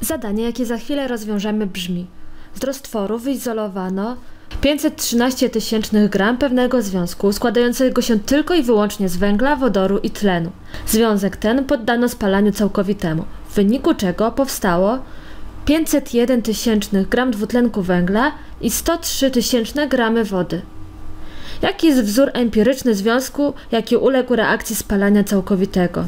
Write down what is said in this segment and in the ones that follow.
Zadanie, jakie za chwilę rozwiążemy, brzmi: z roztworu wyizolowano 513 000 gram pewnego związku składającego się tylko i wyłącznie z węgla, wodoru i tlenu. Związek ten poddano spalaniu całkowitemu, w wyniku czego powstało 501 000 gram dwutlenku węgla i 103 000 gramy wody. Jaki jest wzór empiryczny związku, jaki uległ reakcji spalania całkowitego?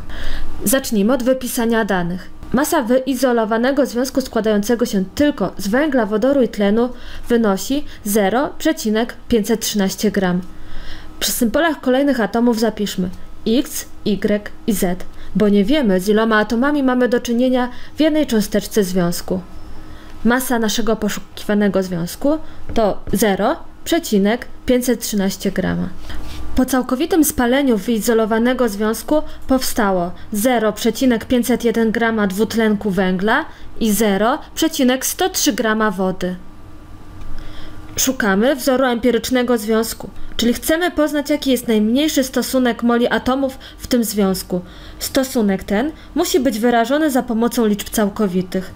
Zacznijmy od wypisania danych. Masa wyizolowanego związku składającego się tylko z węgla, wodoru i tlenu wynosi 0,513 g. Przy symbolach kolejnych atomów zapiszmy X, Y i Z, bo nie wiemy, z iloma atomami mamy do czynienia w jednej cząsteczce związku. Masa naszego poszukiwanego związku to 0,513 g. Po całkowitym spaleniu wyizolowanego związku powstało 0,501 g dwutlenku węgla i 0,103 g wody. Szukamy wzoru empirycznego związku, czyli chcemy poznać, jaki jest najmniejszy stosunek moli atomów w tym związku. Stosunek ten musi być wyrażony za pomocą liczb całkowitych.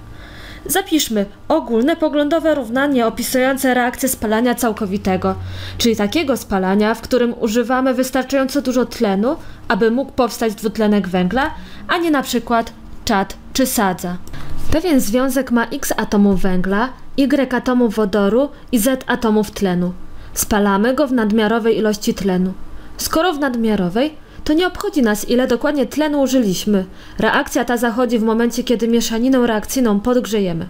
Zapiszmy ogólne poglądowe równanie opisujące reakcję spalania całkowitego, czyli takiego spalania, w którym używamy wystarczająco dużo tlenu, aby mógł powstać dwutlenek węgla, a nie na przykład czad czy sadza. Pewien związek ma x atomów węgla, y atomów wodoru i z atomów tlenu. Spalamy go w nadmiarowej ilości tlenu. Skoro w nadmiarowej, to nie obchodzi nas, ile dokładnie tlenu użyliśmy. Reakcja ta zachodzi w momencie, kiedy mieszaninę reakcyjną podgrzejemy.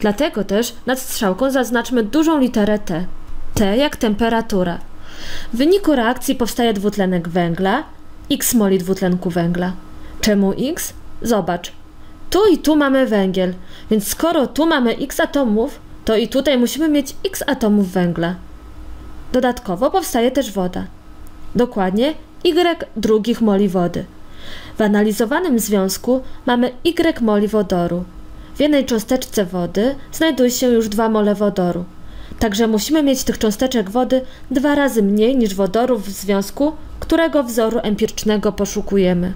Dlatego też nad strzałką zaznaczmy dużą literę T. T jak temperatura. W wyniku reakcji powstaje dwutlenek węgla, X moli dwutlenku węgla. Czemu X? Zobacz. Tu i tu mamy węgiel, więc skoro tu mamy X atomów, to i tutaj musimy mieć X atomów węgla. Dodatkowo powstaje też woda. Dokładnie Y drugich moli wody. W analizowanym związku mamy Y moli wodoru. W jednej cząsteczce wody znajduje się już 2 mole wodoru. Także musimy mieć tych cząsteczek wody 2 razy mniej niż wodoru w związku, którego wzoru empirycznego poszukujemy.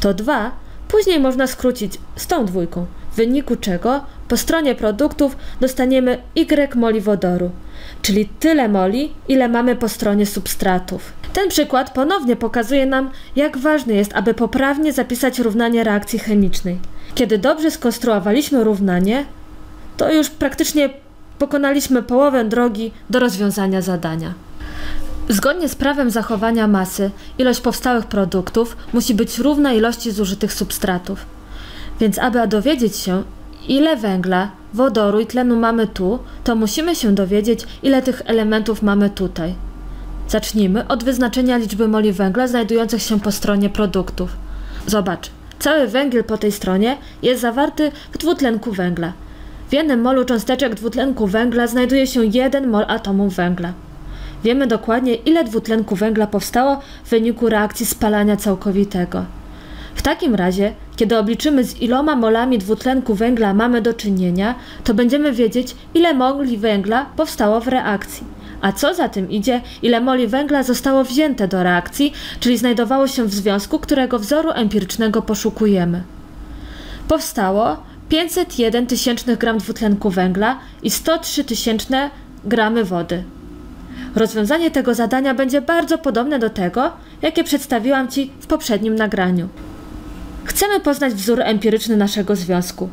To 2 później można skrócić z tą dwójką, w wyniku czego po stronie produktów dostaniemy Y moli wodoru, czyli tyle moli, ile mamy po stronie substratów. Ten przykład ponownie pokazuje nam, jak ważne jest, aby poprawnie zapisać równanie reakcji chemicznej. Kiedy dobrze skonstruowaliśmy równanie, to już praktycznie pokonaliśmy połowę drogi do rozwiązania zadania. Zgodnie z prawem zachowania masy, ilość powstałych produktów musi być równa ilości zużytych substratów. Więc aby dowiedzieć się, ile węgla, wodoru i tlenu mamy tu, to musimy się dowiedzieć, ile tych elementów mamy tutaj. Zacznijmy od wyznaczenia liczby moli węgla znajdujących się po stronie produktów. Zobacz, cały węgiel po tej stronie jest zawarty w dwutlenku węgla. W jednym molu cząsteczek dwutlenku węgla znajduje się 1 mol atomów węgla. Wiemy dokładnie, ile dwutlenku węgla powstało w wyniku reakcji spalania całkowitego. W takim razie, kiedy obliczymy, z iloma molami dwutlenku węgla mamy do czynienia, to będziemy wiedzieć, ile moli węgla powstało w reakcji. A co za tym idzie, ile moli węgla zostało wzięte do reakcji, czyli znajdowało się w związku, którego wzoru empirycznego poszukujemy. Powstało 501 000 gram dwutlenku węgla i 103 000 gramy wody. Rozwiązanie tego zadania będzie bardzo podobne do tego, jakie przedstawiłam Ci w poprzednim nagraniu. Chcemy poznać wzór empiryczny naszego związku.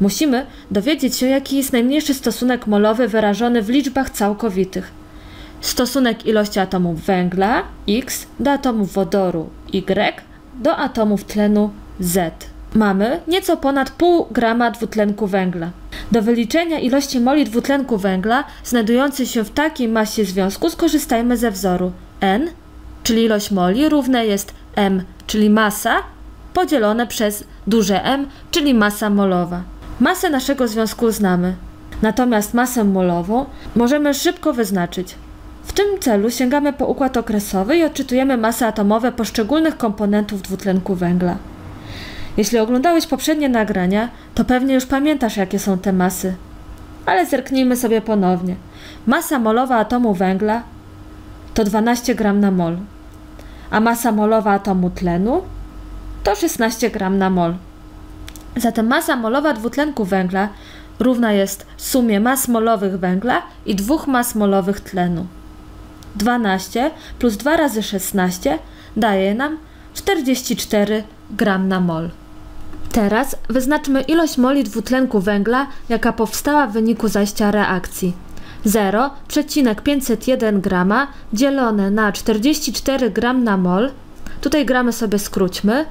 Musimy dowiedzieć się, jaki jest najmniejszy stosunek molowy wyrażony w liczbach całkowitych. Stosunek ilości atomów węgla X do atomów wodoru Y do atomów tlenu Z. Mamy nieco ponad pół grama dwutlenku węgla. Do wyliczenia ilości moli dwutlenku węgla znajdującej się w takiej masie związku skorzystajmy ze wzoru N, czyli ilość moli, równe jest M, czyli masa, podzielone przez duże M, czyli masa molowa. Masę naszego związku znamy, natomiast masę molową możemy szybko wyznaczyć. W tym celu sięgamy po układ okresowy i odczytujemy masy atomowe poszczególnych komponentów dwutlenku węgla. Jeśli oglądałeś poprzednie nagrania, to pewnie już pamiętasz, jakie są te masy. Ale zerknijmy sobie ponownie. Masa molowa atomu węgla to 12 g na mol, a masa molowa atomu tlenu to 16 g na mol. Zatem masa molowa dwutlenku węgla równa jest sumie mas molowych węgla i dwóch mas molowych tlenu. 12 plus 2 razy 16 daje nam 44 g na mol. Teraz wyznaczmy ilość moli dwutlenku węgla, jaka powstała w wyniku zajścia reakcji. 0,501 g dzielone na 44 g na mol, tutaj gramy sobie skróćmy,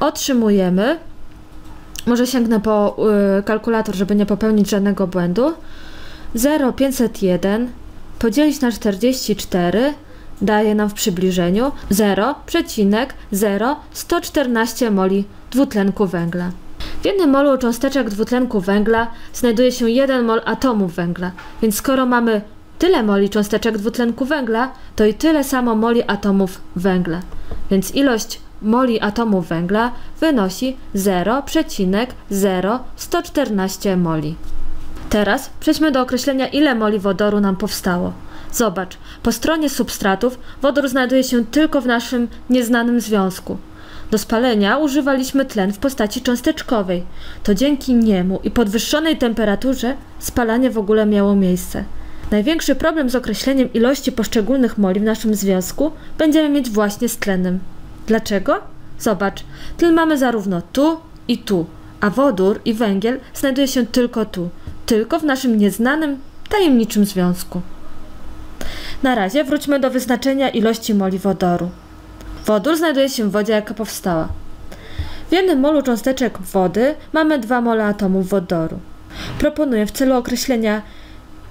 otrzymujemy, może sięgnę po kalkulator, żeby nie popełnić żadnego błędu, 0,501 podzielić na 44 daje nam w przybliżeniu 0,0114 moli dwutlenku węgla. W jednym molu cząsteczek dwutlenku węgla znajduje się 1 mol atomów węgla, więc skoro mamy tyle moli cząsteczek dwutlenku węgla, to i tyle samo moli atomów węgla. Więc ilość moli atomów węgla wynosi 0,0114 moli. Teraz przejdźmy do określenia, ile moli wodoru nam powstało. Zobacz, po stronie substratów wodór znajduje się tylko w naszym nieznanym związku. Do spalenia używaliśmy tlen w postaci cząsteczkowej. To dzięki niemu i podwyższonej temperaturze spalanie w ogóle miało miejsce. Największy problem z określeniem ilości poszczególnych moli w naszym związku będziemy mieć właśnie z tlenem. Dlaczego? Zobacz, tlen mamy zarówno tu i tu, a wodór i węgiel znajduje się tylko tu, tylko w naszym nieznanym, tajemniczym związku. Na razie wróćmy do wyznaczenia ilości moli wodoru. Wodór znajduje się w wodzie, jaka powstała. W jednym molu cząsteczek wody mamy 2 mole atomów wodoru. Proponuję w celu określenia,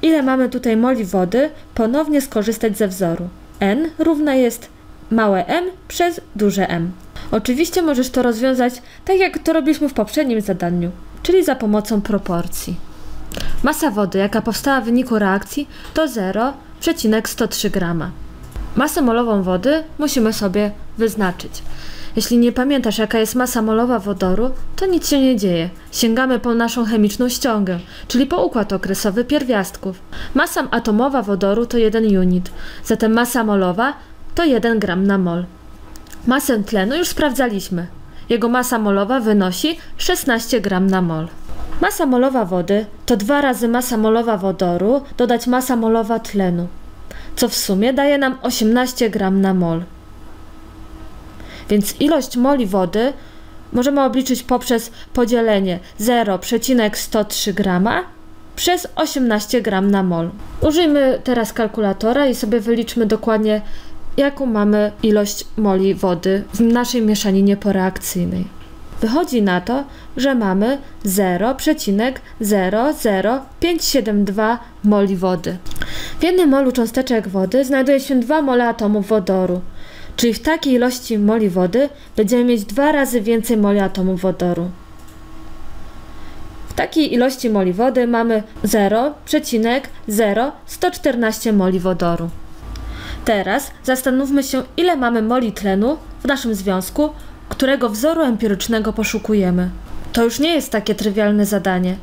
ile mamy tutaj moli wody, ponownie skorzystać ze wzoru. N równa jest małe m przez duże M. Oczywiście możesz to rozwiązać tak, jak to robiliśmy w poprzednim zadaniu, czyli za pomocą proporcji. Masa wody, jaka powstała w wyniku reakcji, to 0,103 g. Masę molową wody musimy sobie wyznaczyć. Jeśli nie pamiętasz, jaka jest masa molowa wodoru, to nic się nie dzieje. Sięgamy po naszą chemiczną ściągę, czyli po układ okresowy pierwiastków. Masa atomowa wodoru to 1 unit, zatem masa molowa to 1 g na mol. Masę tlenu już sprawdzaliśmy. Jego masa molowa wynosi 16 g na mol. Masa molowa wody to 2 razy masa molowa wodoru dodać masa molowa tlenu, co w sumie daje nam 18 g na mol. Więc ilość moli wody możemy obliczyć poprzez podzielenie 0,103 g przez 18 g na mol. Użyjmy teraz kalkulatora i sobie wyliczmy dokładnie, jaką mamy ilość moli wody w naszej mieszaninie poreakcyjnej. Wychodzi na to, że mamy 0,00572 moli wody. W jednym molu cząsteczek wody znajduje się 2 mole atomów wodoru, czyli w takiej ilości moli wody będziemy mieć 2 razy więcej moli atomów wodoru. W takiej ilości moli wody mamy 0,0114 moli wodoru. Teraz zastanówmy się, ile mamy moli tlenu w naszym związku, którego wzoru empirycznego poszukujemy. To już nie jest takie trywialne zadanie.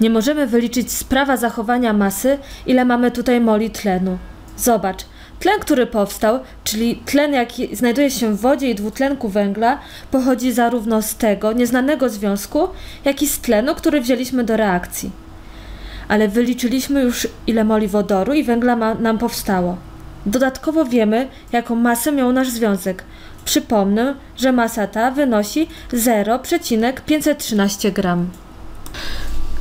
Nie możemy wyliczyć z prawa zachowania masy, ile mamy tutaj moli tlenu. Zobacz, tlen, który powstał, czyli tlen, jaki znajduje się w wodzie i dwutlenku węgla, pochodzi zarówno z tego nieznanego związku, jak i z tlenu, który wzięliśmy do reakcji. Ale wyliczyliśmy już, ile moli wodoru i węgla nam powstało. Dodatkowo wiemy, jaką masę miał nasz związek. Przypomnę, że masa ta wynosi 0,513 g.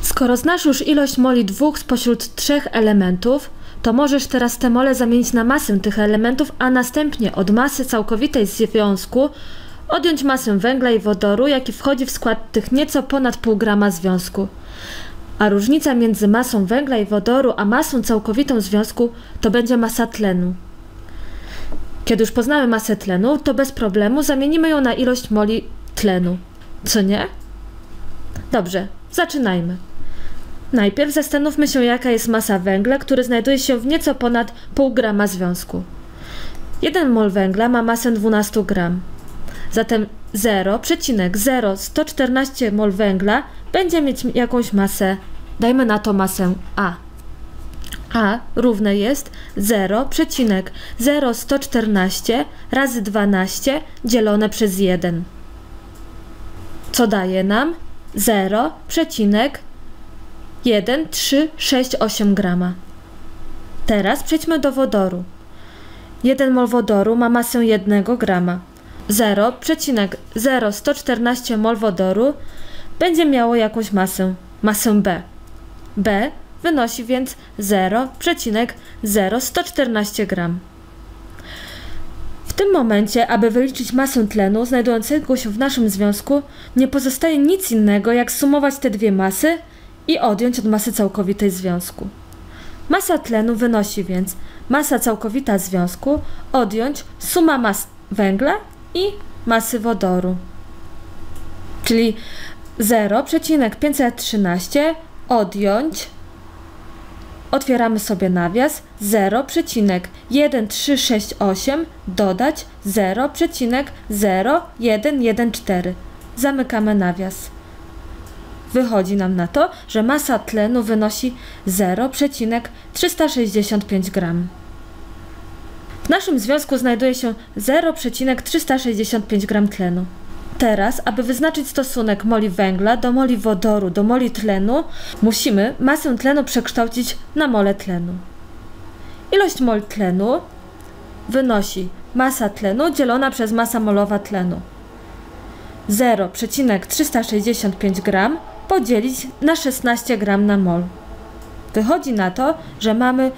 Skoro znasz już ilość moli 2 spośród 3 elementów, to możesz teraz te mole zamienić na masę tych elementów, a następnie od masy całkowitej związku odjąć masę węgla i wodoru, jaki wchodzi w skład tych nieco ponad pół grama związku. A różnica między masą węgla i wodoru a masą całkowitą związku to będzie masa tlenu. Kiedy już poznamy masę tlenu, to bez problemu zamienimy ją na ilość moli tlenu. Co nie? Dobrze, zaczynajmy. Najpierw zastanówmy się, jaka jest masa węgla, który znajduje się w nieco ponad pół grama związku. 1 mol węgla ma masę 12 g. Zatem 0,0114 mol węgla będzie mieć jakąś masę, dajmy na to masę A. A równe jest 0,0114 razy 12 dzielone przez 1. co daje nam 0,1368 g. Teraz przejdźmy do wodoru. 1 mol wodoru ma masę 1 g. 0,0114 mol wodoru będzie miało jakąś masę B. B wynosi więc 0,0114 g. W tym momencie, aby wyliczyć masę tlenu znajdującego się w naszym związku, nie pozostaje nic innego jak sumować te dwie masy i odjąć od masy całkowitej związku. Masa tlenu wynosi więc masa całkowita związku odjąć suma mas węgla i masy wodoru, czyli 0,513 odjąć, otwieramy sobie nawias, 0,1368 dodać 0,0114, zamykamy nawias. Wychodzi nam na to, że masa tlenu wynosi 0,365 g. W naszym związku znajduje się 0,365 g tlenu. Teraz, aby wyznaczyć stosunek moli węgla do moli wodoru do moli tlenu, musimy masę tlenu przekształcić na mole tlenu. Ilość mol tlenu wynosi masa tlenu dzielona przez masa molowa tlenu. 0,365 g podzielić na 16 g na mol. Wychodzi na to, że mamy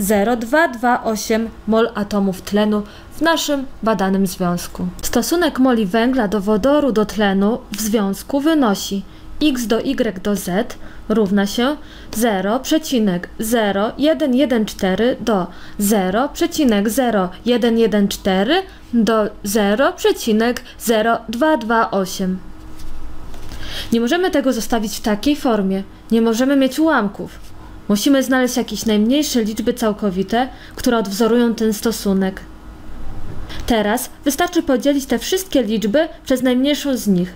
0,0228 mol atomów tlenu w naszym badanym związku. Stosunek moli węgla do wodoru do tlenu w związku wynosi x do y do z równa się 0,0114 do 0,0114 do 0,0228. Nie możemy tego zostawić w takiej formie. Nie możemy mieć ułamków. Musimy znaleźć jakieś najmniejsze liczby całkowite, które odwzorują ten stosunek. Teraz wystarczy podzielić te wszystkie liczby przez najmniejszą z nich.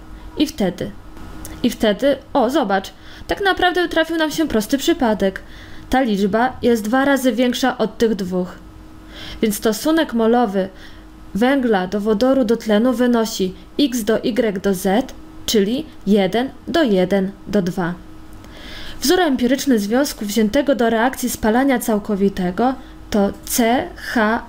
I wtedy, o zobacz, tak naprawdę trafił nam się prosty przypadek. Ta liczba jest 2 razy większa od tych dwóch. Więc stosunek molowy węgla do wodoru do tlenu wynosi x do y do z, czyli 1 do 1 do 2. Wzór empiryczny związku wziętego do reakcji spalania całkowitego to CHO2.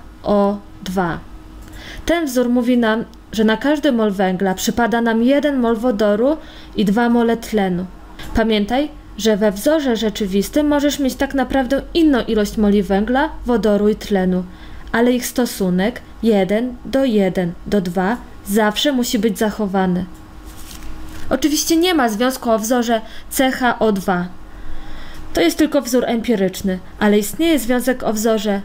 Ten wzór mówi nam, że na każdy mol węgla przypada nam 1 mol wodoru i 2 mole tlenu. Pamiętaj, że we wzorze rzeczywistym możesz mieć tak naprawdę inną ilość moli węgla, wodoru i tlenu, ale ich stosunek 1 do 1 do 2 zawsze musi być zachowany. Oczywiście nie ma związku o wzorze CHO2. To jest tylko wzór empiryczny, ale istnieje związek o wzorze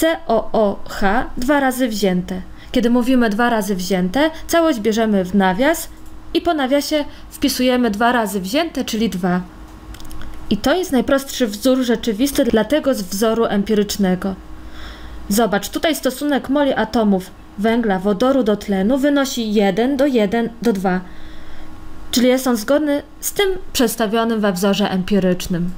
COOH 2 razy wzięte. Kiedy mówimy 2 razy wzięte, całość bierzemy w nawias i po nawiasie wpisujemy 2 razy wzięte, czyli 2. I to jest najprostszy wzór rzeczywisty dla tego z wzoru empirycznego. Zobacz, tutaj stosunek moli atomów węgla, wodoru do tlenu wynosi 1 do 1 do 2, czyli jest on zgodny z tym przedstawionym we wzorze empirycznym.